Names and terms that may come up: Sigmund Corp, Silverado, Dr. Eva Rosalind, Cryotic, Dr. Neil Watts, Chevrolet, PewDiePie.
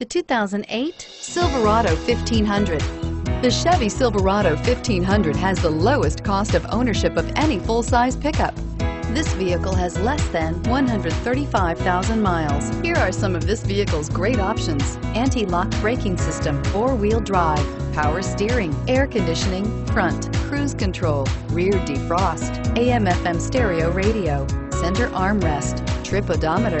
The 2008 Silverado 1500. The Chevy Silverado 1500 has the lowest cost of ownership of any full-size pickup. This vehicle has less than 135,000 miles. Here are some of this vehicle's great options: anti-lock braking system, four-wheel drive, power steering, air conditioning, front, cruise control, rear defrost, AM/FM stereo radio, center armrest, trip odometer,